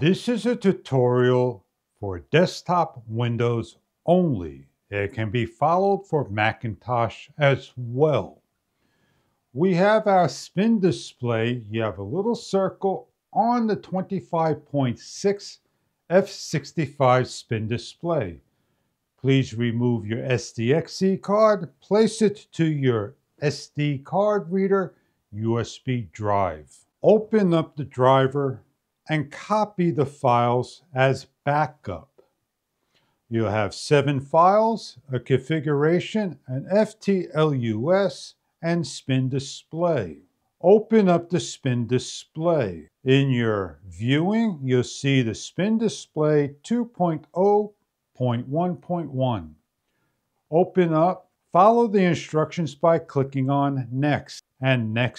This is a tutorial for desktop Windows only. It can be followed for Macintosh as well. We have our spin display. You have a little circle on the 25.6 F65 spin display. Please remove your SDXC card, place it to your SD card reader, USB drive. Open up the driver and copy the files as backup. You'll have 7 files, a configuration, an FTLU S, and spin display. Open up the spin display. In your viewing, you'll see the spin display 2.0.1.1. Open up, follow the instructions by clicking on Next, and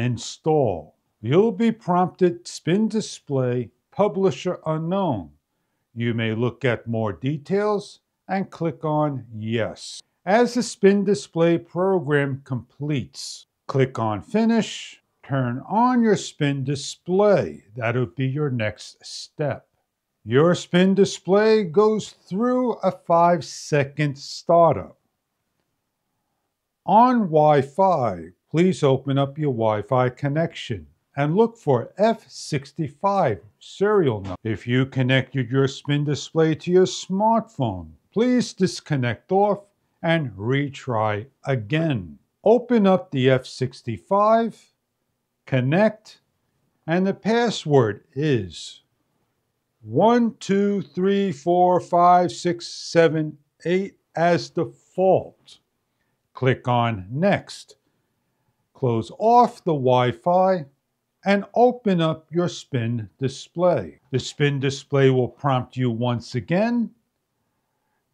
install. You'll be prompted Spin Display Publisher Unknown. You may look at more details and click on Yes. As the Spin Display program completes, click on Finish. Turn on your Spin Display. That'll be your next step. Your Spin Display goes through a 5-second startup. On Wi-Fi, please open up your Wi-Fi connection and look for F65 serial number. If you connected your spin display to your smartphone, please disconnect off and retry again. Open up the F65, connect, and the password is 12345678 as default. Click on Next. Close off the Wi-Fi and open up your spin display. The spin display will prompt you once again.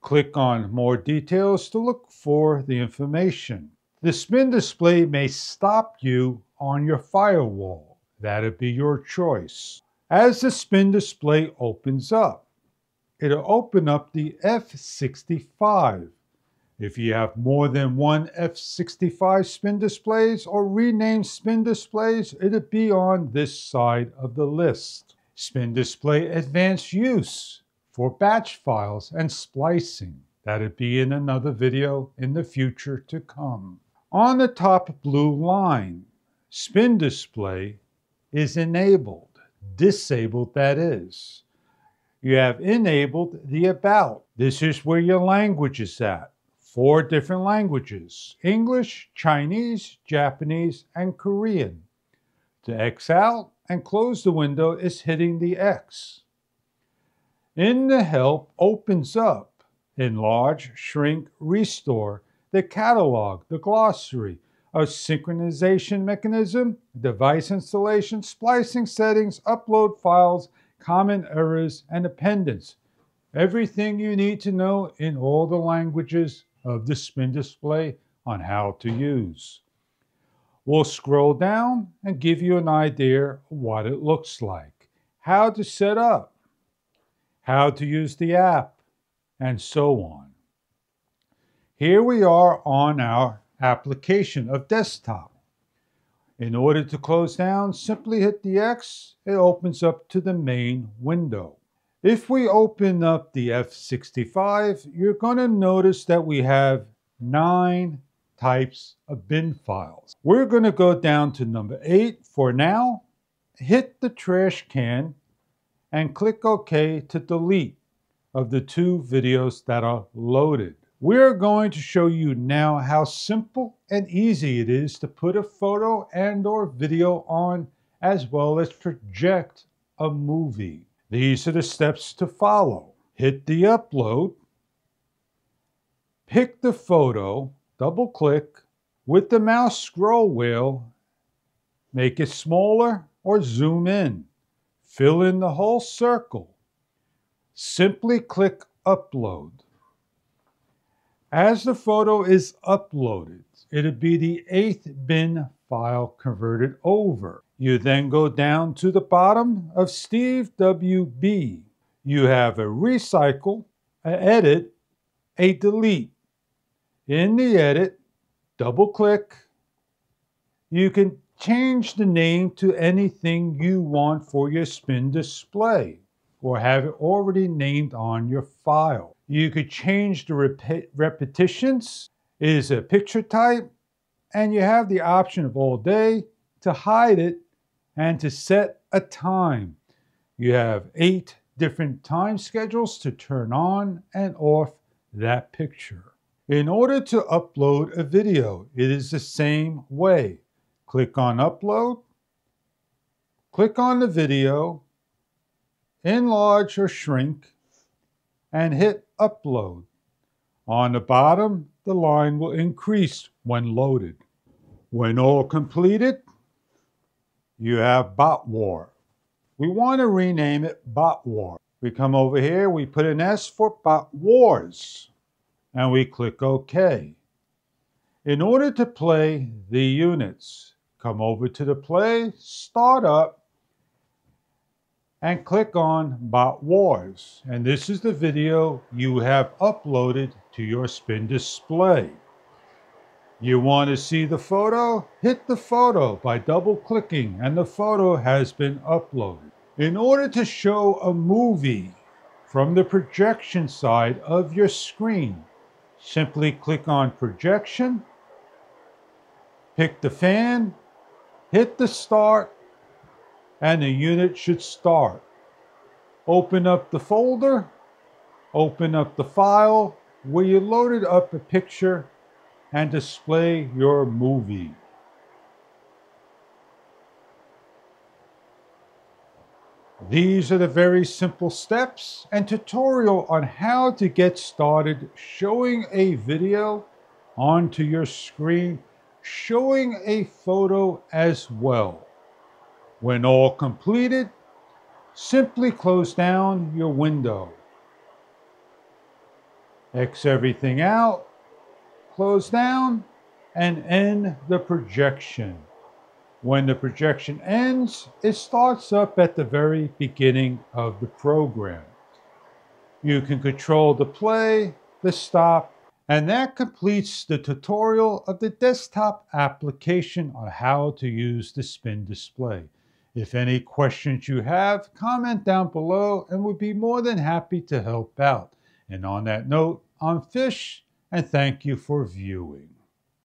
Click on more details to look for the information. The spin display may stop you on your firewall. That'd be your choice. As the spin display opens up, it'll open up the F65. If you have more than one F65 spin displays or renamed spin displays, it'll be on this side of the list. Spin display advanced use for batch files and splicing. That'll be in another video in the future to come. On the top blue line, spin display is enabled, disabled that is. You have enabled the about. This is where your language is at. 4 different languages: English, Chinese, Japanese, and Korean. To X out and close the window is hitting the X. In the help opens up, enlarge, shrink, restore, the catalog, the glossary, a synchronization mechanism, device installation, splicing settings, upload files, common errors, and appendix. Everything you need to know in all the languages of the spin display on how to use. We'll scroll down and give you an idea of what it looks like, how to set up, how to use the app, and so on. Here we are on our application of desktop. In order to close down, simply hit the X. It opens up to the main window. If we open up the F65, you're going to notice that we have 9 types of bin files. We're going to go down to number 8 for now, hit the trash can, and click OK to delete of the 2 videos that are loaded. We're going to show you now how simple and easy it is to put a photo and or video on, as well as project a movie. These are the steps to follow. Hit the upload, pick the photo, double click, with the mouse scroll wheel, make it smaller or zoom in. Fill in the whole circle. Simply click upload. As the photo is uploaded, it'll be the 8th bin file converted over. You then go down to the bottom of SteveWB. You have a recycle, an edit, a delete. In the edit, double click. You can change the name to anything you want for your spin display, or have it already named on your file. You could change the repetitions, it is a picture type, and you have the option of all day, to hide it, and to set a time. You have 8 different time schedules to turn on and off that picture. In order to upload a video, it is the same way. Click on Upload, click on the video, enlarge or shrink, and hit Upload. On the bottom, the line will increase when loaded. When all completed, you have Bot Wars. We want to rename it Bot Wars. We come over here, we put an S for Bot Wars, and we click OK. In order to play the units, come over to the play, start up, and click on Bot Wars. And this is the video you have uploaded to your spin display. You want to see the photo? Hit the photo by double-clicking, and the photo has been uploaded. In order to show a movie from the projection side of your screen, simply click on Projection, pick the fan, hit the Start, and the unit should start. Open up the folder, open up the file where you loaded up a picture and display your movie. These are the very simple steps and tutorial on how to get started showing a video onto your screen, showing a photo as well. When all completed, simply close down your window. X everything out. Close down and end the projection. When the projection ends, it starts up at the very beginning of the program. You can control the play, the stop, and that completes the tutorial of the desktop application on how to use the spin display. If any questions you have, comment down below and we'd be more than happy to help out. And on that note, I'm Fish, and thank you for viewing.